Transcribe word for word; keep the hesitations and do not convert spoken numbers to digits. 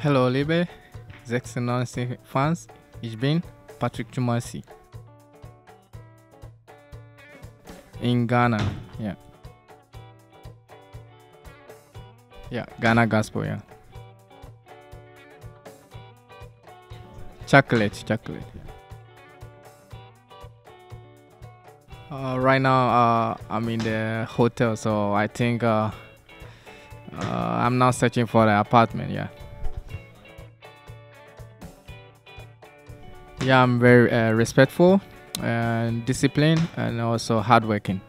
Hello liebe sechsundneunzig Fans, ich bin Patrick Twumasi. In Ghana, yeah. Yeah, Ghana Gospel, yeah. Chocolate, chocolate. Yeah. Uh, right now, uh, I'm in the hotel, so I think uh, uh, I'm now searching for the apartment, yeah. Yeah, I'm very uh, respectful and disciplined and also hardworking.